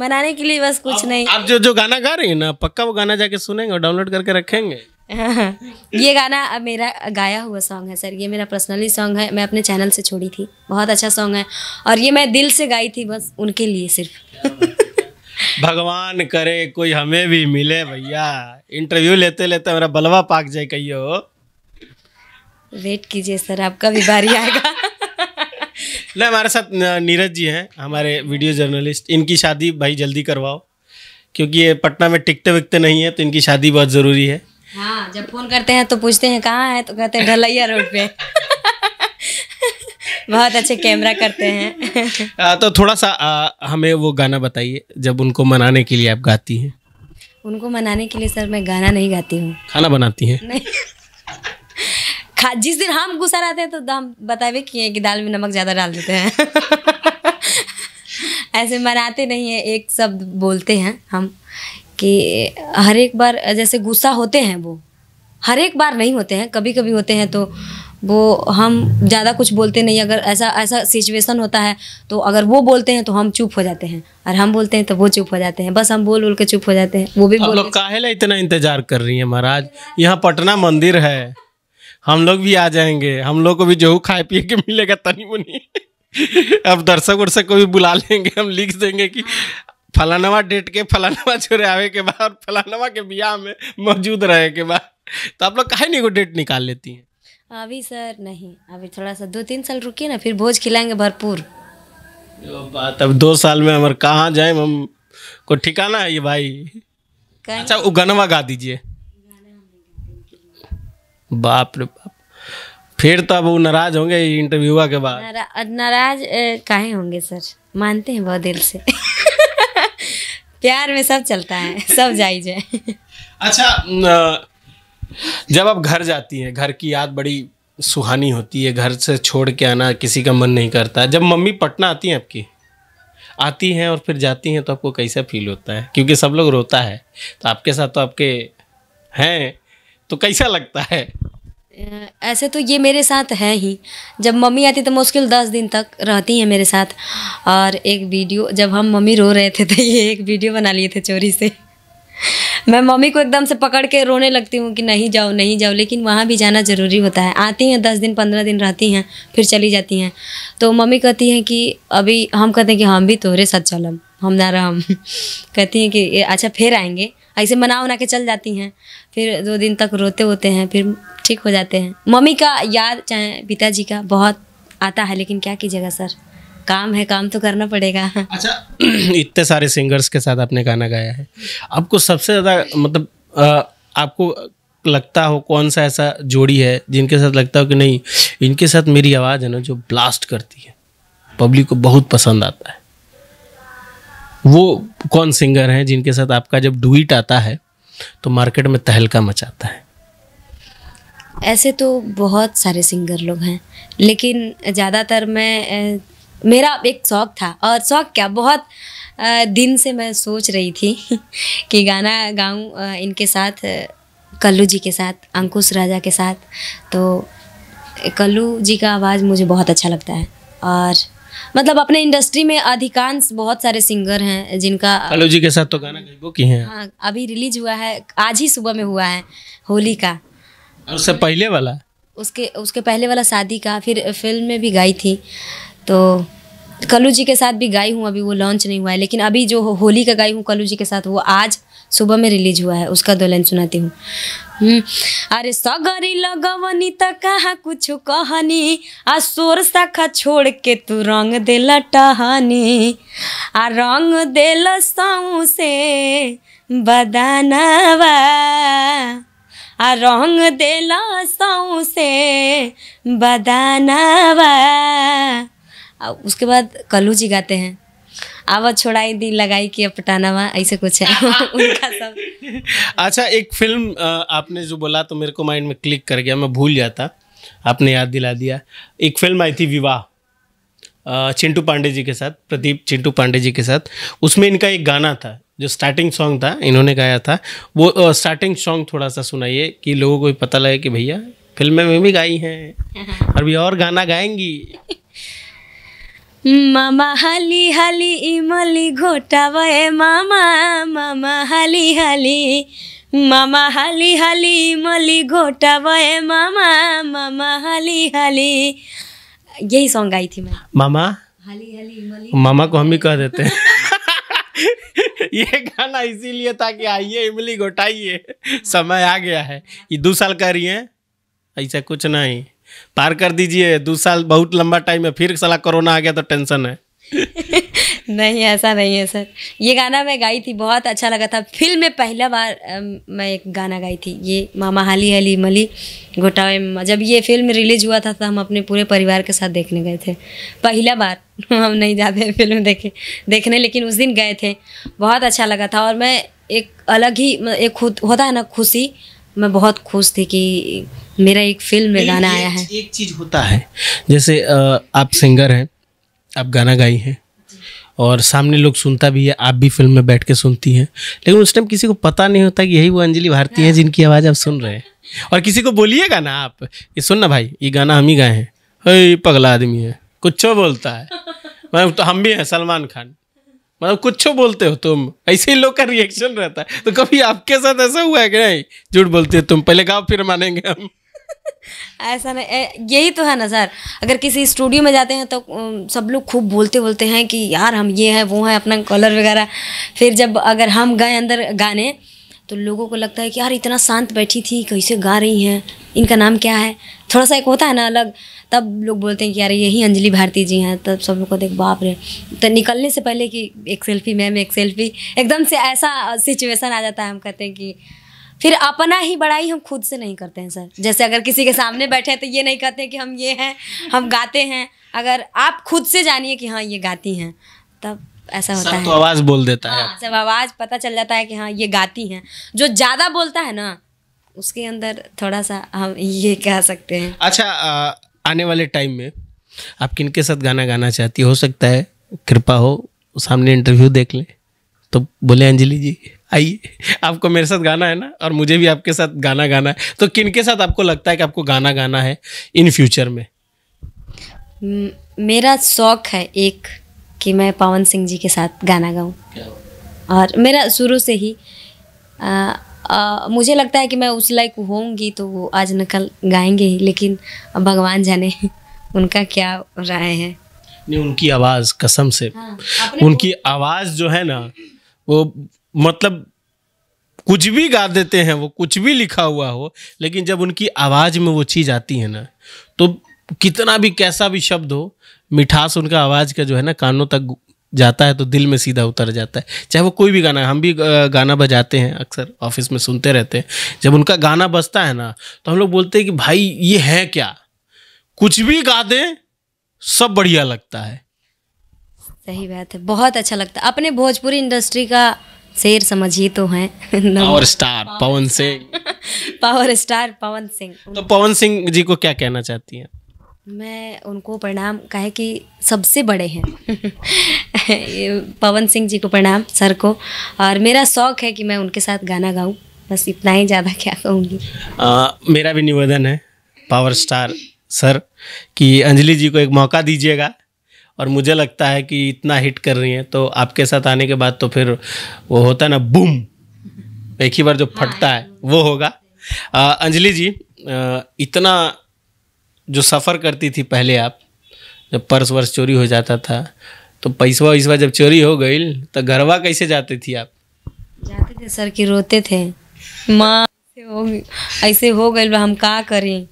मनाने के लिए बस कुछ आ, नहीं। आप जो जो गाना गा रही हैं ना पक्का वो गाना जाके सुनेंगे और डाउनलोड करके रखेंगे। हाँ, ये गाना मेरा गाया हुआ सॉन्ग है सर, ये मेरा पर्सनली सॉन्ग है, मैं अपने चैनल से छोड़ी थी। बहुत अच्छा सॉन्ग है और ये मैं दिल से गाई थी बस उनके लिए सिर्फ। भगवान करे कोई हमें भी मिले भैया, इंटरव्यू लेते लेते मेरा बलवा पाक जाए कहियो। वेट कीजिए सर आपका भी बारी आएगा। नहीं हमारे साथ नीरज जी हैं हमारे वीडियो जर्नलिस्ट, इनकी शादी भाई जल्दी करवाओ क्योंकि ये पटना में टिकते विकते नहीं है, तो इनकी शादी बहुत ज़रूरी है। हाँ जब फ़ोन करते हैं तो पूछते हैं कहाँ है तो कहते हैं ढलैया रोड पे। बहुत अच्छे कैमरा करते हैं। आ, तो थोड़ा सा आ, हमें वो गाना बताइए जब उनको मनाने के लिए आप गाती हैं। उनको मनाने के लिए सर मैं गाना नहीं गाती हूँ। खाना बनाती हैं? नहीं। खा जिस दिन हम गुस्सा रहते हैं तो हम बतावे किए हैं कि दाल में नमक ज़्यादा डाल देते हैं। ऐसे मनाते नहीं है, एक शब्द बोलते हैं हम कि हर एक बार जैसे गुस्सा होते हैं वो हर एक बार नहीं होते हैं, कभी कभी होते हैं तो वो हम ज़्यादा कुछ बोलते नहीं। अगर ऐसा ऐसा सिचुएशन होता है तो अगर वो बोलते हैं तो हम चुप हो जाते हैं और हम बोलते हैं तो वो चुप हो जाते हैं, बस हम बोल बोल के चुप हो जाते हैं। वो भी बोल लोग काहे ला इतना इंतजार कर रही हैं महाराज, यहाँ पटना मंदिर है, हम लोग भी आ जाएंगे, हम लोग को भी जो खाए पिए के मिलेगा तनी मुनी। अब दर्शक वर्शक को भी बुला लेंगे, हम लिख देंगे कि फलानवा डेट के फलानवा छोरे आवे के बाद फलानवा के ब्याह में मौजूद रहे के बाद। तो आप लोग काहे नहीं को डेट निकाल लेती हैं? अभी सर नहीं, अभी थोड़ा सा दो तीन साल रुकिए ना, फिर भोज खिलाएंगे भरपूर। जो बात, अब दो साल में हमारे कहाँ जाए, हम को ठिकाना है ये भाई। अच्छा वो गनवा गा दीजिए। बाप रे बाप, फिर तो अब वो नाराज होंगे इंटरव्यूआ के बाद। नारा, नाराज काहे होंगे सर, मानते हैं बहुत दिल से। प्यार में सब चलता है, सब जाई जाए। अच्छा जब आप घर जाती हैं, घर की याद बड़ी सुहानी होती है, घर से छोड़ के आना किसी का मन नहीं करता है। जब मम्मी पटना आती हैं, आपकी आती हैं और फिर जाती हैं तो आपको कैसा फील होता है? क्योंकि सब लोग रोता है तो आपके साथ तो आपके हैं, तो कैसा लगता है? ऐसे तो ये मेरे साथ है ही, जब मम्मी आती तो मुश्किल दस दिन तक रहती हैं मेरे साथ। और एक वीडियो, जब हम मम्मी रो रहे थे तो ये एक वीडियो बना लिए थे चोरी से। मैं मम्मी को एकदम से पकड़ के रोने लगती हूँ कि नहीं जाओ नहीं जाओ, लेकिन वहाँ भी जाना ज़रूरी होता है। आती हैं दस दिन पंद्रह दिन रहती हैं फिर चली जाती हैं। तो मम्मी कहती हैं कि अभी, हम कहते हैं कि हम भी तोहरे साथ चलम, हम ना रहम। कहती हैं कि अच्छा फिर आएंगे, ऐसे मना उना के चल जाती हैं। फिर दो दिन तक रोते होते हैं, फिर ठीक हो जाते हैं। मम्मी का याद चाहे पिताजी का बहुत आता है, लेकिन क्या कीजिएगा सर, काम है, काम तो करना पड़ेगा। अच्छा इतने सारे सिंगर्स के साथ आपने गाना गाया है, आपको सबसे ज़्यादा मतलब आ, आपको लगता हो कौन सा ऐसा जोड़ी है जिनके साथ लगता हो कि नहीं इनके साथ मेरी आवाज़ है ना जो ब्लास्ट करती है, पब्लिक को बहुत पसंद आता है? वो कौन सिंगर हैं जिनके साथ आपका जब डुएट आता है तो मार्केट में तहलका मचाता है? ऐसे तो बहुत सारे सिंगर लोग हैं, लेकिन ज़्यादातर मैं, मेरा एक शौक़ था, और शौक़ क्या बहुत दिन से मैं सोच रही थी कि गाना गाऊं इनके साथ, कल्लू जी के साथ, अंकुश राजा के साथ। तो कल्लू जी का आवाज़ मुझे बहुत अच्छा लगता है, और मतलब अपने इंडस्ट्री में अधिकांश बहुत सारे सिंगर हैं जिनका। कल्लू जी के साथ तो गाना गईबो की हैं। हाँ अभी रिलीज हुआ है, आज ही सुबह में हुआ है, होली का। और उससे पहले वाला, उसके उसके पहले वाला शादी का, फिर फिल्म में भी गाई थी। तो कल्लू जी के साथ भी गाई हूँ, अभी वो लॉन्च नहीं हुआ है, लेकिन अभी जो होली का गाई हूँ कल्लू जी के साथ वो आज सुबह में रिलीज हुआ है, उसका दो लाइन सुनाती हूँ। अरे सगरी लगवनी त कहा कुछ कहनी, आ सोर शाखा छोड़ के तू रंग देला टहनी, आ रंग देला सौंसे बदानावा, आ रंग देला सौंसे बदानावा। उसके बाद कल्लू जी गाते हैं आवा छोड़ाई दी लगाई कि पटानावा, ऐसे कुछ है। उनका सब। अच्छा एक फिल्म आपने जो बोला तो मेरे को माइंड में क्लिक कर गया, मैं भूल जाता, आपने याद दिला दिया। एक फिल्म आई थी विवाह, चिंटू पांडे जी के साथ, प्रदीप चिंटू पांडे जी के साथ, उसमें इनका एक गाना था जो स्टार्टिंग सॉन्ग था, इन्होंने गाया था। वो स्टार्टिंग सॉन्ग थोड़ा सा सुनाइए कि लोगों को भी पता लगे कि भैया फिल्में में भी गाई हैं और भी और गाना गाएंगी। मामा हाली हाली इमली घोटावा ए मामा, मामा हाली हाली, मामा हाली हाली इमली घोटावा ए मामा, मामा हाली हाली, यही सॉन्ग गाई थी मैं। मामा हाली हाली इमली, मामा को हम भी कह देते हैं। ये गाना इसीलिए था कि आइए इमली घोटाइए, समय आ गया है, ये दो साल कह रही हैं, ऐसा कुछ नहीं, पार कर दीजिए दो साल, बहुत लंबा टाइम है। फिर साला कोरोना आ गया तो टेंशन है। नहीं ऐसा नहीं है सर, ये गाना मैं गाई थी, बहुत अच्छा लगा था। फिल्म में पहला बार मैं एक गाना गाई थी, ये मामा हाली हाली मली घोटावे मामा। जब ये फिल्म रिलीज हुआ था तो हम अपने पूरे परिवार के साथ देखने गए थे पहला बार। हम नहीं जाते फिल्म देखे देखने, लेकिन उस दिन गए थे, बहुत अच्छा लगा था। और मैं एक अलग ही एक खुद होता है ना खुशी, मैं बहुत खुश थी कि मेरा एक फिल्म में गाना आया है। एक चीज़ होता है जैसे आप सिंगर हैं, आप गाना गाई हैं और सामने लोग सुनता भी है, आप भी फिल्म में बैठ के सुनती हैं, लेकिन उस टाइम किसी को पता नहीं होता कि यही वो अंजलि भारती हैं जिनकी आवाज़ आप सुन रहे हैं। और किसी को बोलिएगा ना आप ये सुन ना भाई ये गाना हम ही गाए हैं, हे पगला आदमी है कुछ बोलता है, मतलब तो हम भी हैं सलमान खान, मतलब कुछ बोलते हो तुम, ऐसे ही लोग का रिएक्शन रहता है। तो कभी आपके साथ ऐसा हुआ है कि नहीं झूठ बोलते हो तुम, पहले गाओ फिर मानेंगे हम? ऐसा नहीं, यही तो है ना सर, अगर किसी स्टूडियो में जाते हैं तो सब लोग खूब बोलते बोलते हैं कि यार हम ये हैं वो हैं अपना कॉलर वगैरह। फिर जब अगर हम गए अंदर गाने तो लोगों को लगता है कि यार इतना शांत बैठी थी कैसे गा रही हैं, इनका नाम क्या है, थोड़ा सा एक होता है ना अलग। तब लोग बोलते हैं कि यार यही अंजलि भारती जी हैं। तब सब लोग को देख बाप रे, तो निकलने से पहले कि एक सेल्फी मैम एक सेल्फी, एकदम से ऐसा सिचुएशन आ जाता है। हम कहते हैं कि फिर अपना ही बड़ाई हम खुद से नहीं करते हैं सर। जैसे अगर किसी के सामने बैठे हैं तो ये नहीं कहते कि हम ये हैं हम गाते हैं, अगर आप खुद से जानिए कि हाँ ये गाती हैं तब ऐसा होता है। सब तो आवाज़ बोल देता है, सब आवाज़ पता चल जाता है कि हाँ ये गाती हैं। जो ज़्यादा बोलता है ना उसके अंदर थोड़ा सा हम ये कह सकते हैं। अच्छा, आने वाले टाइम में आप किन के साथ गाना गाना चाहती हो? सकता है कृपा हो सामने इंटरव्यू देख लें तो बोले अंजलि जी आइए आपको मेरे साथ गाना है ना और मुझे भी आपके साथ गाना गाना है, तो किन के साथ आपको लगता है कि आपको गाना गाना है इन फ्यूचर में? मेरा शौक है एक कि मैं पवन सिंह जी के साथ गाना गाऊं, और मेरा शुरू से ही आ, आ, मुझे लगता है कि मैं उस लायक होऊंगी तो वो आज न कल गाएंगे ही, लेकिन भगवान जाने उनका क्या राय है। नहीं, उनकी आवाज़ कसम से हाँ, उनकी आवाज़ जो है ना वो मतलब कुछ भी गा देते हैं, वो कुछ भी लिखा हुआ हो, लेकिन जब उनकी आवाज़ में वो चीज़ आती है ना तो कितना भी कैसा भी शब्द हो मिठास उनका आवाज़ का जो है ना कानों तक जाता है तो दिल में सीधा उतर जाता है। चाहे वो कोई भी गाना, हम भी गाना बजाते हैं अक्सर ऑफिस में सुनते रहते हैं, जब उनका गाना बजता है ना तो हम लोग बोलते हैं कि भाई ये है क्या, कुछ भी गा दें सब बढ़िया लगता है। सही बात है, बहुत अच्छा लगता है। अपने भोजपुरी इंडस्ट्री का शेर समझिए तो हैं power star Pawan Singh power star Pawan Singh. तो पवन सिंह जी को क्या कहना चाहती हैं? मैं उनको प्रणाम, कहे कि सबसे बड़े हैं पवन सिंह जी को प्रणाम सर को, और मेरा शौक है कि मैं उनके साथ गाना गाऊं, बस इतना ही, ज़्यादा क्या कहूँगी। मेरा भी निवेदन है पावर स्टार सर कि अंजलि जी को एक मौका दीजिएगा, और मुझे लगता है कि इतना हिट कर रही हैं तो आपके साथ आने के बाद तो फिर वो होता है ना बूम, एक ही बार जो फटता है वो होगा। अंजलि जी आ, इतना जो सफ़र करती थी पहले, आप जब पर्स वर्स चोरी हो जाता था तो पैसा वैसा जब चोरी हो गई तो घरवा कैसे जाती थी आप? जाते थे सर कि रोते थे, माँ ऐसे हो गई हम का करें,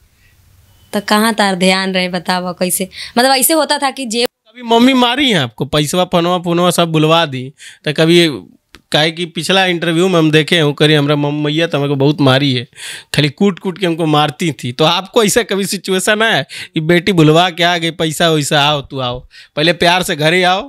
तो कहाँ तार ध्यान रहे बताओ कैसे, मतलब ऐसे होता था कि जेब। कभी मम्मी मारी है आपको, पैसा पनवा पुनवा सब बुलवा दी? तो कभी काहे कि पिछला इंटरव्यू में हम देखे हूँ करी हमारा मम्मैया तो हमको बहुत मारी है, खाली कूट कूट के हमको मारती थी, तो आपको ऐसा कभी सिचुएशन आया कि बेटी बुलवा के आ गई पैसा वैसा, आओ तू आओ पहले प्यार से घरे आओ,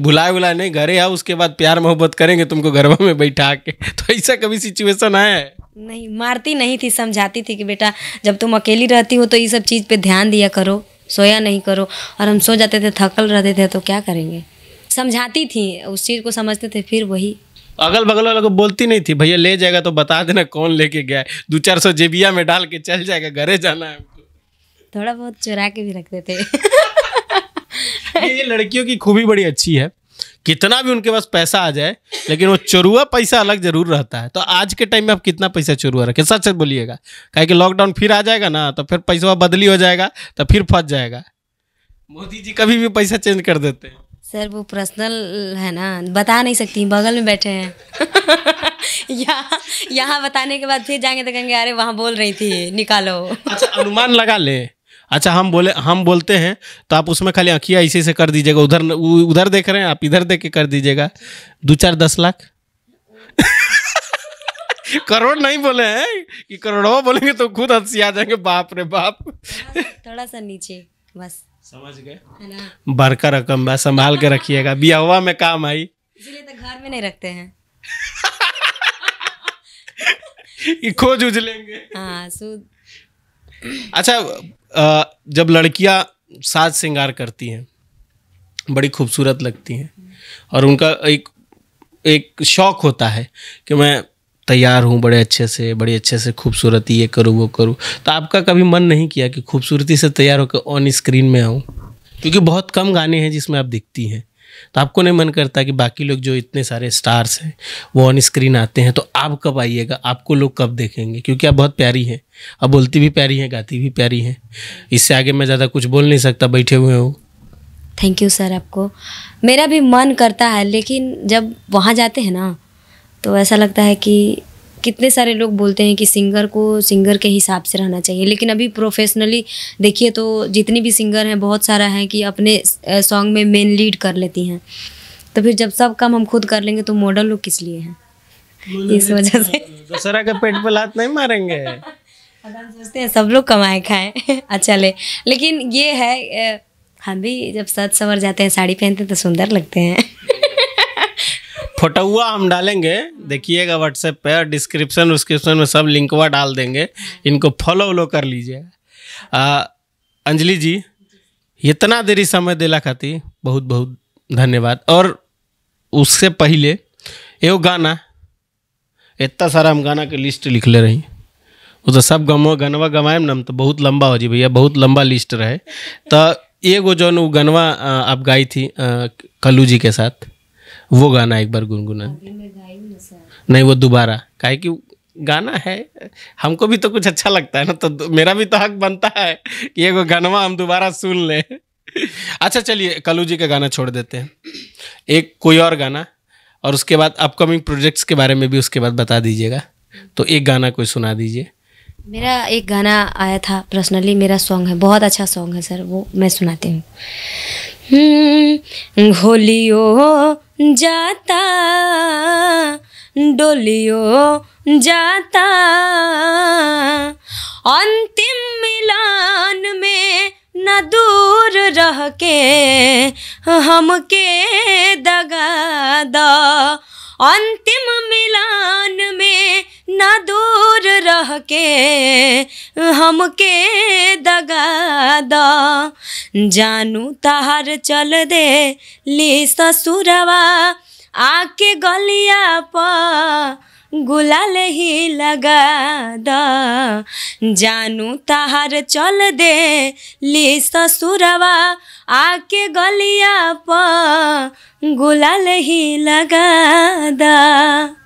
भुलाए बुलाए नहीं घरे आओ उसके बाद प्यार मोहब्बत करेंगे तुमको घरवा में बैठा के, तो ऐसा कभी सिचुएशन आया है? नहीं, मारती नहीं थी, समझाती थी कि बेटा जब तुम अकेली रहती हो तो ये सब चीज़ पे ध्यान दिया करो, सोया नहीं करो। और हम सो जाते थे, थकल रहते थे तो क्या करेंगे, समझाती थी, उस चीज़ को समझते थे। फिर वही अगल बगल वालों को बोलती नहीं थी भैया ले जाएगा तो बता देना कौन लेके गया है, दो चार सौ जेबिया में डाल के चल जाएगा, घरे जाना है हमको। थोड़ा बहुत चुरा के भी रखते थे। ये लड़कियों की खूबी बड़ी अच्छी है, कितना भी उनके पास पैसा आ जाए लेकिन वो चोरुआ पैसा अलग जरूर रहता है। तो आज के टाइम में आप कितना पैसा चोरुआ रखें, सच सच बोलिएगा, काहे कि लॉकडाउन फिर आ जाएगा ना तो फिर पैसा बदली हो जाएगा तो फिर फंस जाएगा, मोदी जी कभी भी पैसा चेंज कर देते हैं। सर वो पर्सनल है ना, बता नहीं सकती, बगल में बैठे हैं। यहाँ यहाँ बताने के बाद फिर जाएंगे तो कहेंगे अरे वहाँ बोल रही थी निकालो। अच्छा, अनुमान लगा ले अच्छा हम बोले हम बोलते हैं तो आप उसमें खाली आँखिया इसी से कर दीजिएगा, उधर उधर देख रहे हैं आप, इधर देख के कर दीजिएगा, दो चार दस लाख करोड़ नहीं बोले हैं कि करोड़ों बोलेंगे तो खुद हंसी आ जाएंगे। बाप रे बाप, थोड़ा सा नीचे बस, समझ गए ना, बड़का रकम बस संभाल के रखिएगा, बियाहवा में काम आई, इसलिए तो घर में नहीं रखते हैं खोज उजलेंगे। हाँ, अच्छा जब लड़कियां साज श्रृंगार करती हैं बड़ी खूबसूरत लगती हैं और उनका एक एक शौक होता है कि मैं तैयार हूँ बड़े अच्छे से, बड़े अच्छे से खूबसूरती ये करूँ वो करूँ, तो आपका कभी मन नहीं किया कि खूबसूरती से तैयार होकर ऑन स्क्रीन में आऊँ? क्योंकि बहुत कम गाने हैं जिसमें आप दिखती हैं, तो आपको नहीं मन करता कि बाकी लोग जो इतने सारे स्टार्स हैं वो ऑन स्क्रीन आते हैं, तो आप कब आइएगा, आपको लोग कब देखेंगे? क्योंकि आप बहुत प्यारी हैं, आप बोलती भी प्यारी हैं, गाती भी प्यारी हैं, इससे आगे मैं ज़्यादा कुछ बोल नहीं सकता, बैठे हुए हूँ। Thank you sir. आपको मेरा भी मन करता है, लेकिन जब वहाँ जाते हैं ना तो ऐसा लगता है कि कितने सारे लोग बोलते हैं कि सिंगर को सिंगर के हिसाब से रहना चाहिए, लेकिन अभी प्रोफेशनली देखिए तो जितनी भी सिंगर हैं बहुत सारा है कि अपने सॉन्ग में मेन लीड कर लेती हैं, तो फिर जब सब काम हम खुद कर लेंगे तो मॉडल लोग किस लिए हैं? इस वजह से दूसरा के पेट पर लात नहीं मारेंगे, सोचते हैं सब लोग कमाए खाएं अच्छा ले, लेकिन ये है हम भी जब साथ सवर जाते हैं साड़ी पहनते हैं तो सुंदर लगते हैं। फोटो हुआ हम डालेंगे, देखिएगा व्हाट्सएप पे और डिस्क्रिप्शन डिस्क्रिप्शन में सब लिंक हुआ डाल देंगे, इनको फॉलो वॉलो कर लीजिएगा। अंजलि जी इतना देरी समय देला खातिर बहुत बहुत धन्यवाद। और उससे पहले एगो गाना, इतना सारा हम गाना के लिस्ट लिखले रही, वो तो सब गनवा गनवा गवाएम ना तो बहुत लंबा हो जी भैया, बहुत लंबा लिस्ट रहे, तो एगो जो वो गनवा आप गाई थी कल्लू जी के साथ, वो गाना एक बार गुनगुना। नहीं वो दोबारा काहे कि गाना है, हमको भी तो कुछ अच्छा लगता है ना, तो मेरा भी तो हक बनता है कि ये गाना हम दोबारा सुन लें। अच्छा चलिए कल्लू जी का गाना छोड़ देते हैं, एक कोई और गाना, और उसके बाद अपकमिंग प्रोजेक्ट्स के बारे में भी उसके बाद बता दीजिएगा, तो एक गाना कोई सुना दीजिए। मेरा एक गाना आया था पर्सनली, मेरा सॉन्ग है, बहुत अच्छा सॉन्ग है सर, वो मैं सुनाती हूँ। होलियो जाता डोलियो जाता अंतिम मिलान में न दूर रह के हमके दगा दा, अंतिम मिलान में न दूर रह के हमके दगा दा, जानू तहार चल दे ले ससुरवा आके गलिया पा गुलाल ही लगा दा, जानू तहार चल दे ले ससुरवा आके गलिया पा गुलाल ही लगा दा।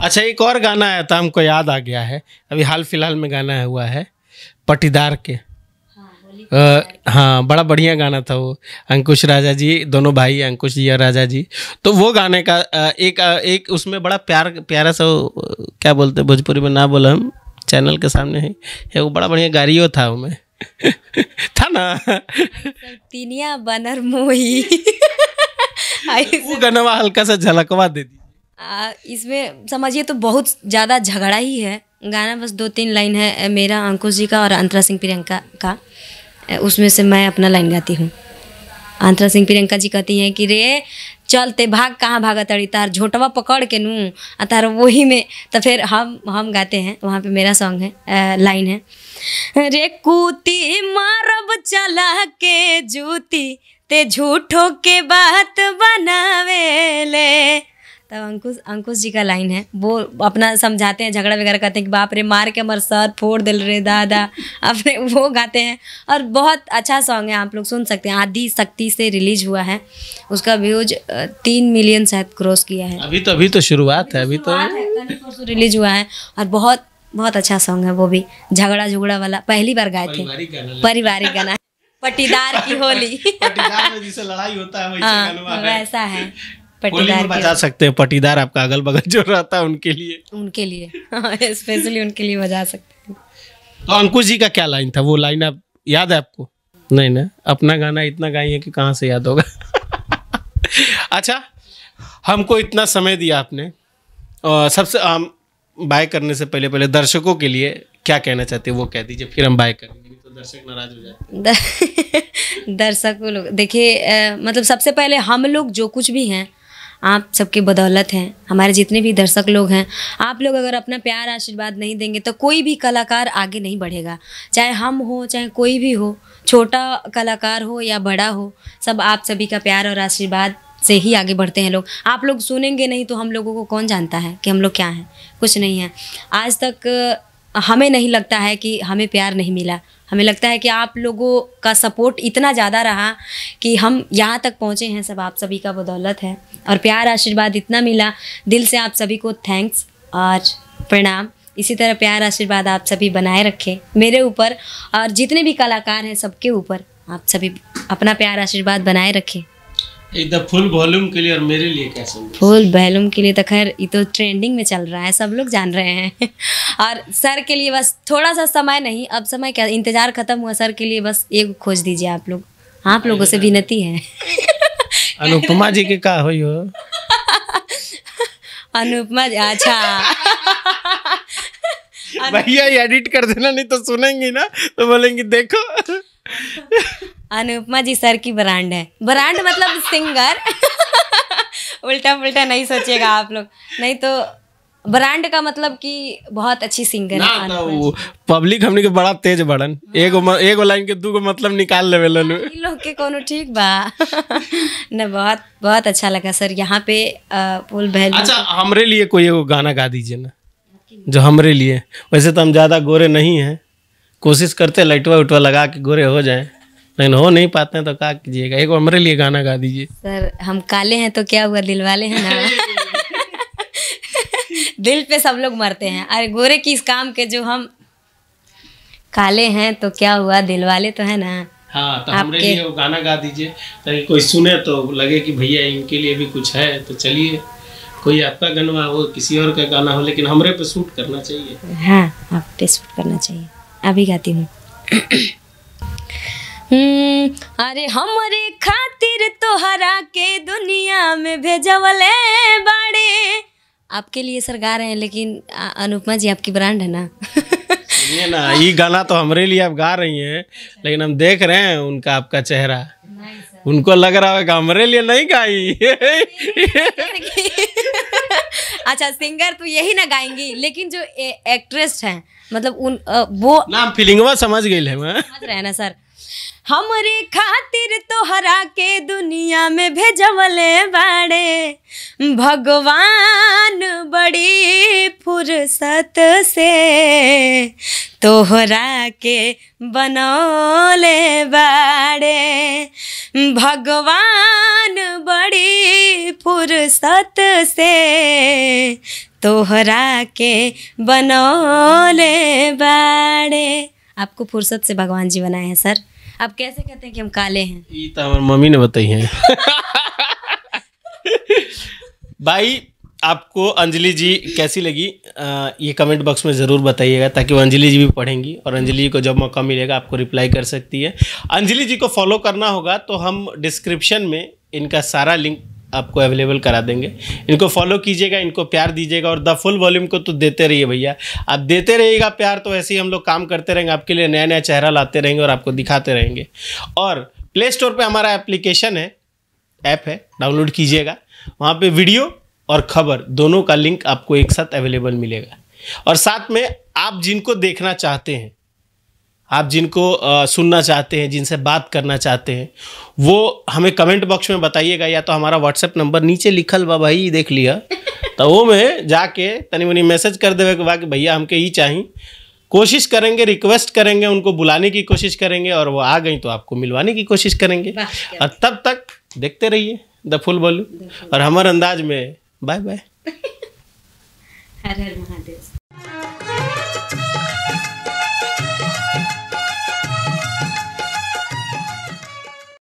अच्छा एक और गाना आया था, हमको याद आ गया है, अभी हाल फिलहाल में गाना हुआ है पटीदार के, हाँ, आ, हाँ बड़ा बढ़िया गाना था वो, अंकुश राजा जी, दोनों भाई अंकुश जी और राजा जी, तो वो गाने का एक एक उसमें बड़ा प्यार प्यारा सा, क्या बोलते भोजपुरी में ना बोला, हम चैनल के सामने है वो, बड़ा बढ़िया गारियो था उसमें था ना तिनिया बनर मोही वो गनवा हल्का सा झलकवा दे दी इसमें, समझिए तो बहुत ज़्यादा झगड़ा ही है गाना, बस दो तीन लाइन है मेरा अंकुश जी का और अंतरा सिंह प्रियंका का, उसमें से मैं अपना लाइन गाती हूँ। अंतरा सिंह प्रियंका जी कहती हैं कि रे चलते भाग कहाँ भागा तड़ी तार झोटवा पकड़ के नूँ आ तार वही में, तो फिर हम हम गाते हैं वहाँ पे, मेरा सॉन्ग है, लाइन है, रे कूती मारब चला के जूती ते झूठों के बात बनावेले, तब अंकुश अंकुश जी का लाइन है, वो अपना समझाते हैं, झगड़ा वगैरह करते हैं कि बाप रे मार के मर सर फोड़ दिल रे दादा, अपने वो गाते हैं, और बहुत अच्छा सॉन्ग है, आप लोग सुन सकते हैं, आधी शक्ति से रिलीज हुआ है, उसका व्यूज तीन मिलियन शायद क्रॉस किया है, अभी तो अभी तो शुरुआत है, अभी तो रिलीज हुआ है, और बहुत बहुत अच्छा सॉन्ग है, वो भी झगड़ा झुगड़ा वाला, पहली बार गाए थे, पारिवारिक गाना, पटीदार की होली, पटीदार में जिसे लड़ाई होता है वैसा वैसा है, पटीदार बचा सकते हैं, पटीदार आपका अगल बगल जो रहता है उनके लिए, उनके लिए स्पेशली उनके लिए बजा सकते हैं। तो अंकुश जी का क्या लाइन था, वो लाइन आप याद है आपको? नहीं ना, अपना गाना इतना गाई है कि कहाँ से याद होगा। अच्छा, हमको इतना समय दिया आपने, और सबसे हम बाय करने से पहले पहले दर्शकों के लिए क्या कहना चाहते हैं वो कह दीजिए, फिर हम बाय करेंगे, तो दर्शक नाराज हो जाए। दर्शक लोग देखिए, मतलब सबसे पहले हम लोग जो कुछ भी हैं आप सबकी बदौलत हैं, हमारे जितने भी दर्शक लोग हैं, आप लोग अगर अपना प्यार आशीर्वाद नहीं देंगे तो कोई भी कलाकार आगे नहीं बढ़ेगा, चाहे हम हो चाहे कोई भी हो, छोटा कलाकार हो या बड़ा हो, सब आप सभी का प्यार और आशीर्वाद से ही आगे बढ़ते हैं लोग। आप लोग सुनेंगे नहीं तो हम लोगों को कौन जानता है कि हम लोग क्या हैं, कुछ नहीं है। आज तक हमें नहीं लगता है कि हमें प्यार नहीं मिला, हमें लगता है कि आप लोगों का सपोर्ट इतना ज़्यादा रहा कि हम यहाँ तक पहुँचे हैं, सब आप सभी का बदौलत है, और प्यार आशीर्वाद इतना मिला, दिल से आप सभी को थैंक्स और प्रणाम। इसी तरह प्यार आशीर्वाद आप सभी बनाए रखें मेरे ऊपर और जितने भी कलाकार हैं सबके ऊपर, आप सभी अपना प्यार आशीर्वाद बनाए रखें। एकदम फुल वॉल्यूम के लिए और मेरे लिए कैसा? फुल वॉल्यूम के लिए तो खैर ये तो ट्रेंडिंग में चल रहा है, सब लोग जान रहे हैं। और सर के लिए बस थोड़ा सा समय, नहीं अब समय क्या, इंतजार खत्म हुआ सर के लिए, बस एक खोज दीजिए आप लोग, आप लोगों से विनती है। अनुपमा जी के का हुई हो? अनुपमा जी, अच्छा भैया एडिट कर देना, नहीं तो सुनेंगी ना तो बोलेंगी देखो। अनुपमा जी सर की ब्रांड है, ब्रांड मतलब सिंगर। उल्टा पुल्टा नहीं सोचिएगा आप लोग, नहीं तो ब्रांड का मतलब कि बहुत अच्छी सिंगर ना, है ना, वो पब्लिक हमने के बड़ा तेज बढ़न, एगो एगो लाइन के दूगो मतलब निकाल लेवे लन लोग के कोनो, ठीक बा। ना बहुत बहुत अच्छा लगा सर यहाँ पे पुल बहल। अच्छा, हमरे लिए कोई एगो गाना गा दीजिए ना, जो हमरे लिए, वैसे तो हम ज़्यादा गोरे नहीं हैं, कोशिश करते लाइटवा उटवा लगा के गोरे हो जाए, लेकिन हो नहीं पाते हैं, तो क्या कीजिएगा, एक हमारे लिए गाना गा दीजिए। सर हम काले हैं तो क्या हुआ, दिल वाले हैं ना। दिल पे सब लोग मरते हैं, अरे गोरे किस काम के, जो हम काले हैं तो क्या हुआ, दिल वाले तो है ना। हाँ, तो हमारे लिए वो गाना गा दीजिए ताकि कोई सुने तो लगे कि भैया इनके लिए भी कुछ है। तो चलिए, कोई आपका गाना हो, किसी और का गाना हो, लेकिन हमारे पे शूट करना चाहिए। हाँ, आप पे शूट करना चाहिए, अभी गाती हूँ। अरे हमरे खातिर तोहरा के दुनिया में भेजवले बाड़े, आपके लिए सर गा रहे हैं, लेकिन अनुपमा जी आपकी ब्रांड है ना। सुनिए ना, ये गाना तो हमारे लिए आप गा रही हैं, लेकिन हम देख रहे हैं उनका आपका चेहरा, उनको लग रहा है हमारे लिए नहीं गाई। अच्छा, सिंगर तो यही ना गाएंगी, लेकिन जो ए, एक्ट्रेस हैं, मतलब उन आ, वो ना फीलिंगवा समझ गई है, समझ रहे हैं ना सर। हमरे खातिर तोहरा के दुनिया में भेजवले बाड़े, भगवान बड़ी फुर्सत से तोहरा के बनौले बाड़े, भगवान बड़ी फुर्सत से तोहरा के बनौले बाड़े। आपको फुर्सत से भगवान जी बनाए हैं सर, आप कैसे कहते हैं कि हम काले हैं? ये तो हमारी मम्मी ने बताई है। भाई, आपको अंजलि जी कैसी लगी, आ, ये कमेंट बॉक्स में ज़रूर बताइएगा, ताकि वो अंजलि जी भी पढ़ेंगी और अंजलि जी को जब मौका मिलेगा आपको रिप्लाई कर सकती है। अंजलि जी को फॉलो करना होगा तो हम डिस्क्रिप्शन में इनका सारा लिंक आपको अवेलेबल करा देंगे। इनको फॉलो कीजिएगा, इनको प्यार दीजिएगा, और द फुल वॉल्यूम को तो देते रहिए भैया, आप देते रहिएगा प्यार, तो ऐसे ही हम लोग काम करते रहेंगे, आपके लिए नया नया चेहरा लाते रहेंगे और आपको दिखाते रहेंगे। और प्ले स्टोर पे हमारा एप्लीकेशन है, ऐप है, डाउनलोड कीजिएगा, वहाँ पे वीडियो और खबर दोनों का लिंक आपको एक साथ अवेलेबल मिलेगा। और साथ में आप जिनको देखना चाहते हैं, आप जिनको सुनना चाहते हैं, जिनसे बात करना चाहते हैं, वो हमें कमेंट बॉक्स में बताइएगा, या तो हमारा व्हाट्सएप नंबर नीचे लिखल बा भाई, देख लिया तो वो में जाके तनी मनी मैसेज कर देवे के बाद भैया हमके ही चाहिए, कोशिश करेंगे, रिक्वेस्ट करेंगे, उनको बुलाने की कोशिश करेंगे, और वो आ गई तो आपको मिलवाने की कोशिश करेंगे। और तब तक देखते रहिए द फुल वॉल्यूम, और हमारे अंदाज में बाय बाय। हर हर महादेव।